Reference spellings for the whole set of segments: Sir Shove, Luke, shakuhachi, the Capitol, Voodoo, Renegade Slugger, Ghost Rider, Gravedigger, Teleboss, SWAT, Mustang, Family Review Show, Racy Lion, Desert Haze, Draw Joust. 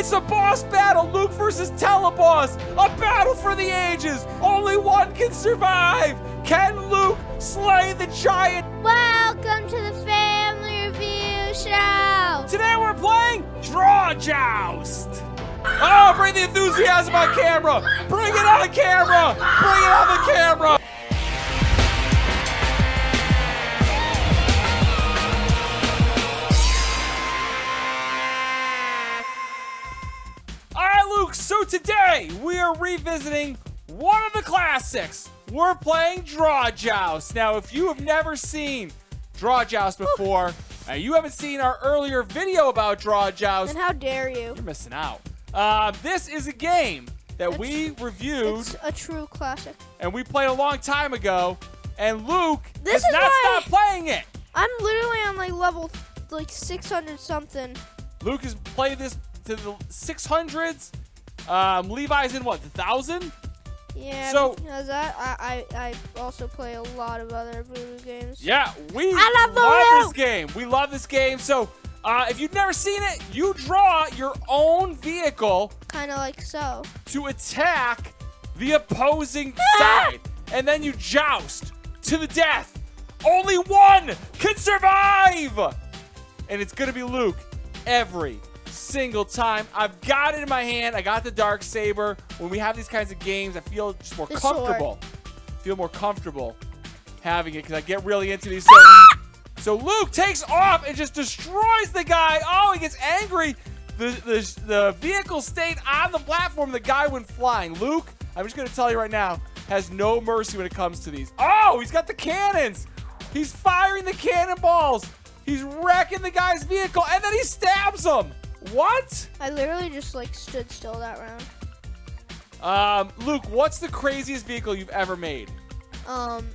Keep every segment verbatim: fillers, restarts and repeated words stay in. It's a boss battle, Luke versus Teleboss, a battle for the ages. Only one can survive. Can Luke slay the giant? Welcome to the Family Review Show. Today we're playing Draw Joust. Oh, bring the enthusiasm on camera. Bring it on camera. Bring it on the camera. So today, we are revisiting one of the classics. We're playing Draw Joust. Now, if you have never seen Draw Joust before, and you haven't seen our earlier video about Draw Joust, then how dare you? You're missing out. Uh, this is a game that it's, we reviewed. It's a true classic. And we played a long time ago, and Luke this has is not stopped playing it. I'm literally on like level like six hundred something. Luke has played this to the six hundreds. Um, Levi's in what, the thousand? Yeah, so, because I, I, I also play a lot of other Voodoo games. Yeah, we I love, love this game. We love this game. So uh, if you've never seen it, you draw your own vehicle. Kind of like so. To attack the opposing side. And then you joust to the death. Only one can survive. And it's going to be Luke every single time. I've got it in my hand. I got the dark saber. When we have these kinds of games, I feel just more the comfortable. Sword. Feel more comfortable having it because I get really into these. So, ah! so Luke takes off and just destroys the guy. Oh, he gets angry. The, the the vehicle stayed on the platform. The guy went flying. Luke, I'm just gonna tell you right now, has no mercy when it comes to these. Oh, he's got the cannons. He's firing the cannonballs. He's wrecking the guy's vehicle, and then he stabs him. What? I literally just like stood still that round. Um, Luke, what's the craziest vehicle you've ever made? Um,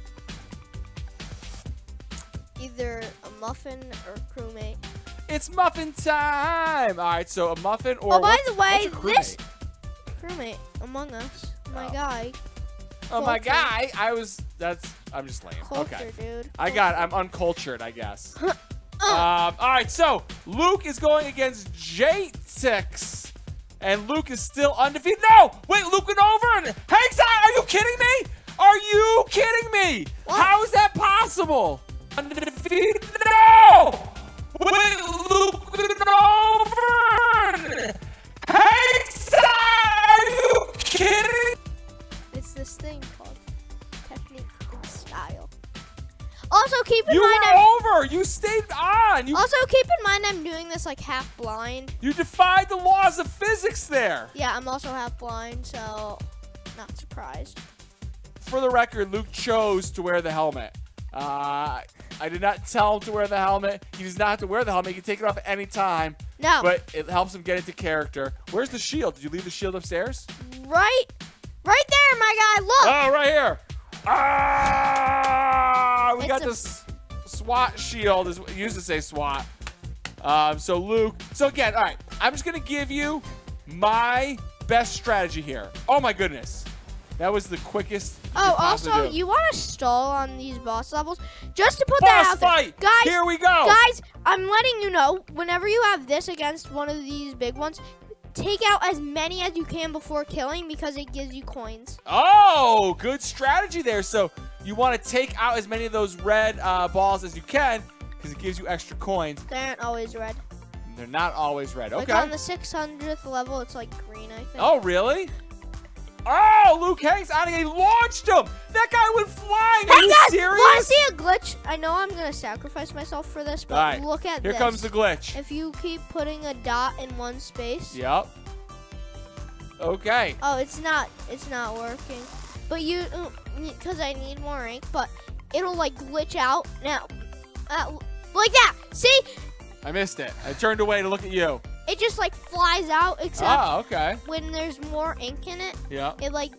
either a muffin or a crewmate. It's muffin time. All right, so a muffin or. Oh, by the way, crewmate? This crewmate Among Us. My oh. guy. Oh Culture. my guy! I was. That's. I'm just lame. Culture, okay, dude. I Culture. got. It. I'm uncultured, I guess. Um, all right, so Luke is going against J six, and Luke is still undefeated. No, wait, Luke went over and hangs out. Are you kidding me? Are you kidding me? What? How is that possible? Undefeated? No! Wait, Luke went over and hangs out. Are you kidding? It's this thing called technique and style. Also keep in you mind were I'm over. You stayed on. You also keep in mind I'm doing this like half blind. You defied the laws of physics there. Yeah, I'm also half blind, so not surprised. For the record, Luke chose to wear the helmet. Uh, I did not tell him to wear the helmet. He does not have to wear the helmet. He can take it off at any time. No. But it helps him get into character. Where's the shield? Did you leave the shield upstairs? Right, right there, my guy. Look. Oh, right here. Ah! We it's got this SWAT shield. It used to say SWAT. Um, so, Luke. So, again, all right. I'm just going to give you my best strategy here. Oh, my goodness. That was the quickest. Oh, also, you want to stall on these boss levels? Just to put boss that out fight. There. Guys, here we go. Guys, I'm letting you know, whenever you have this against one of these big ones, take out as many as you can before killing because it gives you coins. Oh, good strategy there. So you want to take out as many of those red uh, balls as you can because it gives you extra coins. They aren't always red. They're not always red. Okay. Like on the six hundredth level, it's like green, I think. Oh, really? Oh, Luke Hanks out again. He launched him. That guy went flying. Are hey, you guys, serious? Want to see a glitch? I know I'm going to sacrifice myself for this, but right, look at here this. Here comes the glitch. If you keep putting a dot in one space. Yep. Okay. Oh, it's not it's not working. But you, because I need more rank, but it'll like glitch out now. Uh, like that. See? I missed it. I turned away to look at you. It just like flies out, except oh, okay. when there's more ink in it. Yeah. It like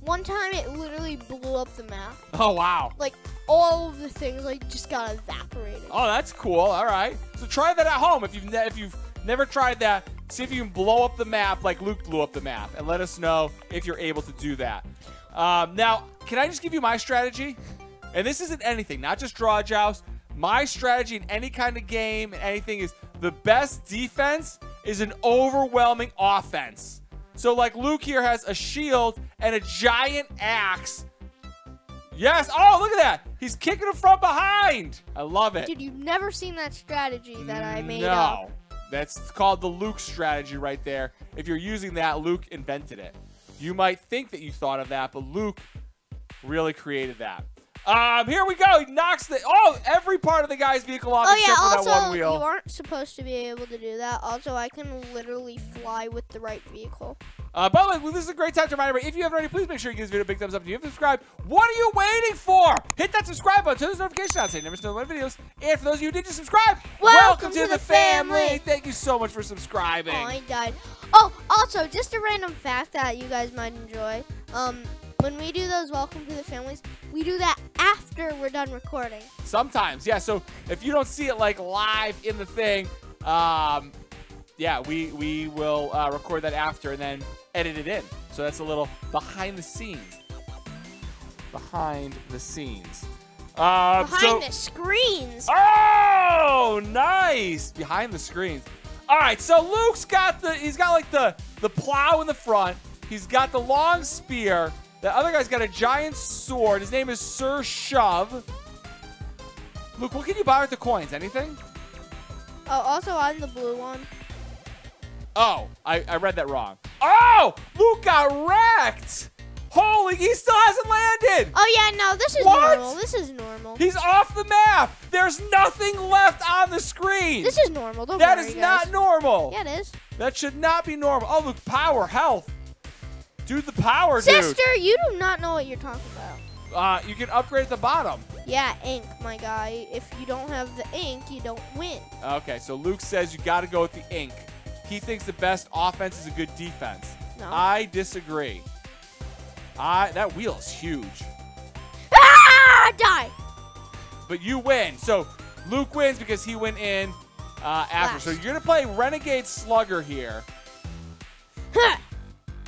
one time it literally blew up the map. Oh wow! Like all of the things like just got evaporated. Oh, that's cool. All right. So try that at home if you've if you've never tried that. See if you can blow up the map like Luke blew up the map, and let us know if you're able to do that. Um, now, can I just give you my strategy? And this isn't anything, not just Draw Joust. My strategy in any kind of game and anything is the best defense is an overwhelming offense. So like Luke here has a shield and a giant axe. Yes. Oh, look at that. He's kicking him from behind. I love it. Dude, you've never seen that strategy that I made up. No. That's called the Luke strategy right there. If you're using that, Luke invented it. You might think that you thought of that, but Luke really created that. Um, here we go. He knocks the oh every part of the guy's vehicle off oh, except yeah, also, for that one wheel. You aren't supposed to be able to do that. Also, I can literally fly with the right vehicle. Uh, by the way, well, this is a great time to remind everybody. If you haven't already, please make sure you give this video a big thumbs up. If you haven't subscribed, what are you waiting for? Hit that subscribe button. Turn those notifications on so you never miss another videos. And for those of you who did just subscribe, welcome, welcome to, to the, the family. family. Thank you so much for subscribing. Oh, I died. Oh, also, just a random fact that you guys might enjoy. Um. When we do those welcome to the families, we do that after we're done recording. Sometimes, yeah. So if you don't see it like live in the thing, um, yeah, we we will uh, record that after and then edit it in. So that's a little behind the scenes. Behind the scenes. Uh, behind so, the screens. Oh, nice! Behind the screens. All right. So Luke's got the he's got like the the plow in the front. He's got the long spear. The other guy's got a giant sword. His name is Sir Shove. Luke, what can you buy with the coins? Anything? Oh, also I'm the blue one. Oh, I, I read that wrong. Oh, Luke got wrecked. Holy, he still hasn't landed. Oh, yeah, no, this is what? normal. This is normal. He's off the map. There's nothing left on the screen. This is normal. Don't that worry, is guys. not normal. Yeah, it is. That should not be normal. Oh, Luke, power, health. Dude, the power, Sister, dude. Sister, you do not know what you're talking about. Uh, you can upgrade at the bottom. Yeah, ink, my guy. If you don't have the ink, you don't win. Okay, so Luke says you got to go with the ink. He thinks the best offense is a good defense. No. I disagree. I That wheel is huge. Ah, die. But you win. So Luke wins because he went in uh, after. Last. So you're going to play Renegade Slugger here. Huh.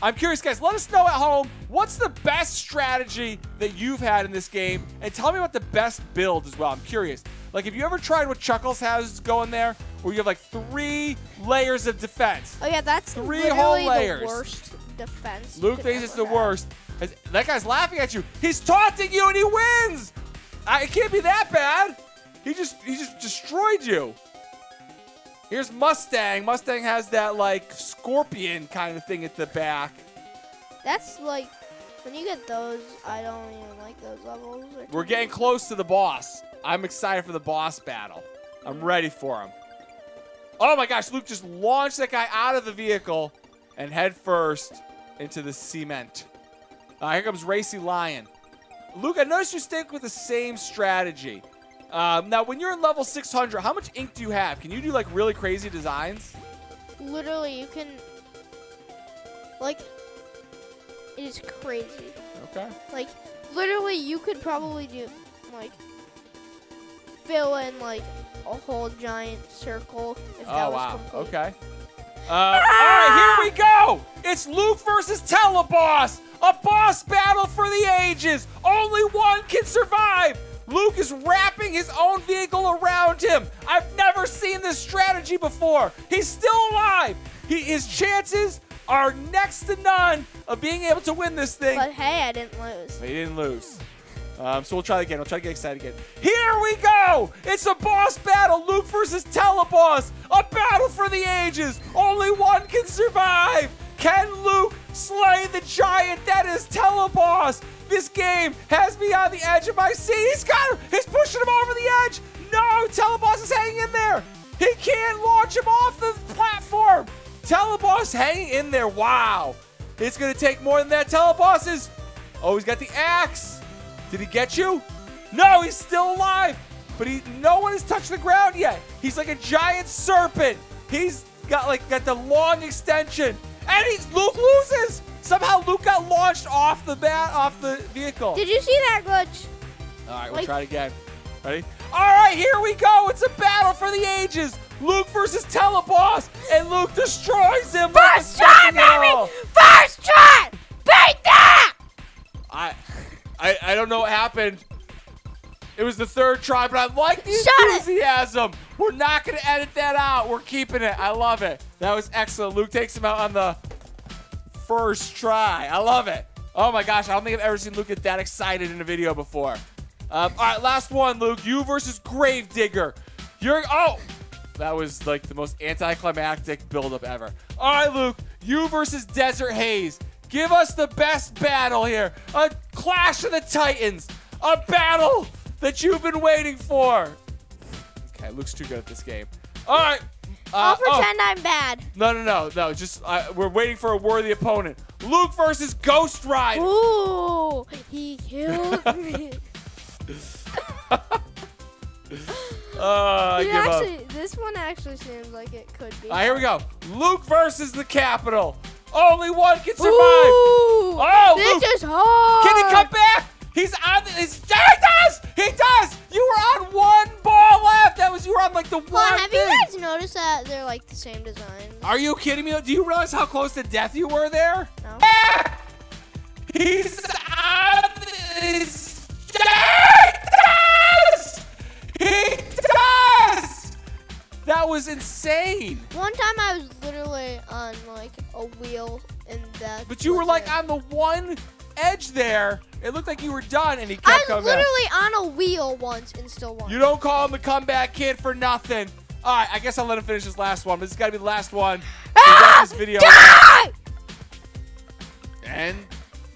I'm curious, guys, let us know at home, what's the best strategy that you've had in this game? And tell me about the best build as well. I'm curious. Like, have you ever tried what Chuckles has going there, where you have, like, three layers of defense? Oh, yeah, that's three whole layers. The worst defense. Luke thinks it's the worst. That guy's laughing at you. He's taunting you, and he wins! I, it can't be that bad. He just, he just destroyed you. Here's Mustang. Mustang has that, like, scorpion kind of thing at the back. That's, like, when you get those, I don't even like those levels. We're getting close to the boss. I'm excited for the boss battle. I'm ready for him. Oh, my gosh. Luke just launched that guy out of the vehicle and head first into the cement. Uh, here comes Racy Lion. Luke, I noticed you stick with the same strategy. Um, now, when you're in level six hundred, how much ink do you have? Can you do, like, really crazy designs? Literally, you can, like, it is crazy. Okay. Like, literally, you could probably do, like, fill in, like, a whole giant circle if oh, that was wow. complete. Okay. Uh, ah! All right, here we go. It's Luke versus Teleboss, a boss battle for the ages. Only one can survive. Luke is wrapping his own vehicle around him. I've never seen this strategy before. He's still alive. He, his chances are next to none of being able to win this thing. But hey, I didn't lose. But he didn't lose. Um, so we'll try again. We'll try to get excited again. Here we go. It's a boss battle. Luke versus Teleboss. A battle for the ages. Only one can survive. Can Luke slay the giant that is Teleboss? This game has me on the edge of my seat. He's got him. He's pushing him over the edge. No, Teleboss is hanging in there. He can't launch him off the platform. Teleboss hanging in there. Wow. It's going to take more than that. Teleboss is... Oh, he's got the axe. Did he get you? No, he's still alive. But he, no one has touched the ground yet. He's like a giant serpent. He's got like got the long extension. And he's, Luke loses. Somehow Luke got launched off the bat, off the vehicle. Did you see that glitch? All right, we'll like, try it again. Ready? All right, here we go. It's a battle for the ages. Luke versus Teleboss, and Luke destroys him. First try, baby! First try! Beat that! I, I, I don't know what happened. It was the third try, but I like the enthusiasm. We're not going to edit that out. We're keeping it. I love it. That was excellent. Luke takes him out on the first try. I love it. Oh, my gosh. I don't think I've ever seen Luke get that excited in a video before. Um, all right, last one, Luke. You versus Gravedigger. You're... Oh! That was, like, the most anticlimactic buildup ever. All right, Luke. You versus Desert Haze. Give us the best battle here. A clash of the titans. A battle that you've been waiting for. Okay, Luke's too good at this game. All right. Uh, I'll pretend oh. I'm bad. No, no, no, no. Just uh, we're waiting for a worthy opponent. Luke versus Ghost Rider. Ooh, he killed me. uh, I give actually, up. This one actually seems like it could be. All right, here we go. Luke versus the Capitol. Only one can survive. Ooh, oh, this Luke. Is hard. Can he come back? He's on. The, he's, he does. He does. You were on one ball left. That was you were on like the one. Well, have thing. You guys noticed that they're like the same design? Are you kidding me? Do you realize how close to death you were there? No. He's on. His, he does. He does. That was insane. One time I was literally on like a wheel and that. But you were like it. On the one edge there. It looked like you were done, and he kept I'm coming back. I was literally on a wheel once and still won. You don't call him the comeback kid for nothing. All right, I guess I'll let him finish this last one, but this has got to be the last one. Ah, this video. Die! And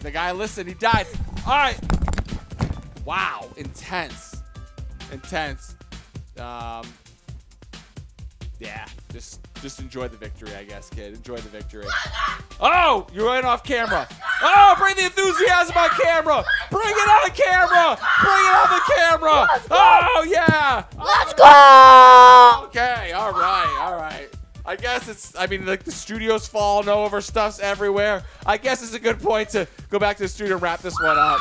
the guy listened. He died. All right. Wow, intense. Intense. Um, yeah, just just enjoy the victory, I guess, kid. Enjoy the victory. Oh, you ran off camera. Oh, bring the enthusiasm on camera! Bring it on camera! Bring it on the camera! Oh, yeah! Let's go! Okay, all right, all right. I guess it's, I mean, like the studio's falling over, stuff's everywhere. I guess it's a good point to go back to the studio and wrap this one up.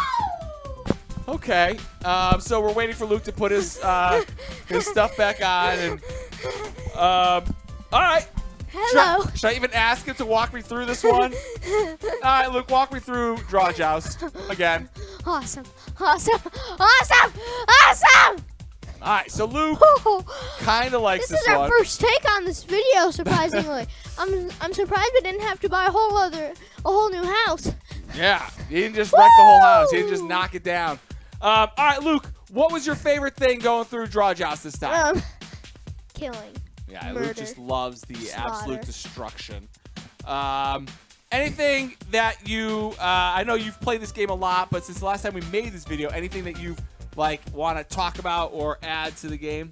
Okay, um, so we're waiting for Luke to put his, uh, his stuff back on. And, um, all right. Hello. Should I, should I even ask him to walk me through this one? All right, Luke, walk me through Draw Joust again. Awesome, awesome, awesome, awesome! All right, so Luke kind of likes this one. This is our one. first take on this video, surprisingly. I'm I'm surprised we didn't have to buy a whole other, a whole new house. Yeah, you didn't just wreck Woo! the whole house. You didn't just knock it down. Um, all right, Luke, what was your favorite thing going through Draw Joust this time? Um, killing. Yeah, Murder. Luke just loves the Slaughter. absolute destruction. Um, anything that you, uh, I know you've played this game a lot, but since the last time we made this video, anything that you like want to talk about or add to the game?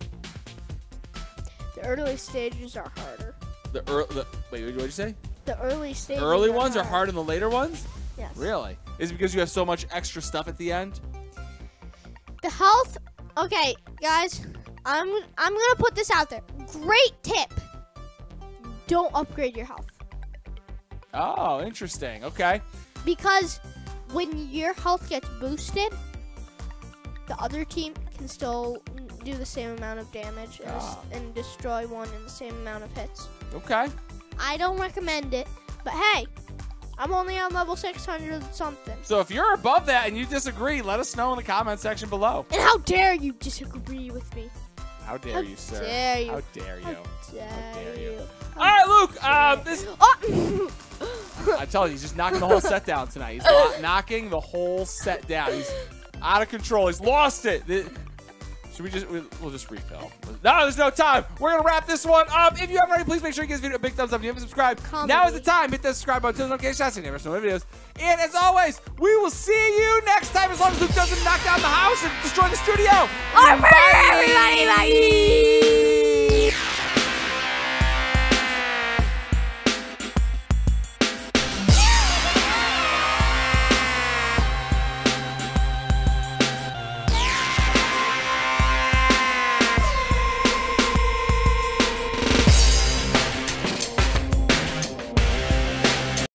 The early stages are harder. The early, wait, what did you say? The early stages. Early ones are harder than the later ones? Yes. Really? Is it because you have so much extra stuff at the end? The health. Okay, guys. I'm I'm gonna put this out there. Great tip. Don't upgrade your health. Oh, interesting. Okay. Because when your health gets boosted, the other team can still do the same amount of damage ah. as, and destroy one in the same amount of hits. Okay. I don't recommend it, but hey, I'm only on level six hundred something. So if you're above that and you disagree, let us know in the comment section below. And how dare you disagree with me? How dare How you, sir? Dare you. How dare you? How dare, How dare you? you? All right, Luke. Uh, this. Oh. I tell you, he's just knocking the whole set down tonight. He's not knocking the whole set down. He's out of control. He's lost it. Should we just? We'll just refill. No, there's no time. We're gonna wrap this one up. If you haven't already, please make sure you give this video a big thumbs up. If you haven't subscribed, Comedy. now is the time. Hit that subscribe button. Turn on notifications so you never miss more videos. And as always, we will see you next time. As long as Luke doesn't knock down the house and destroy the studio. All right, everybody. Bye.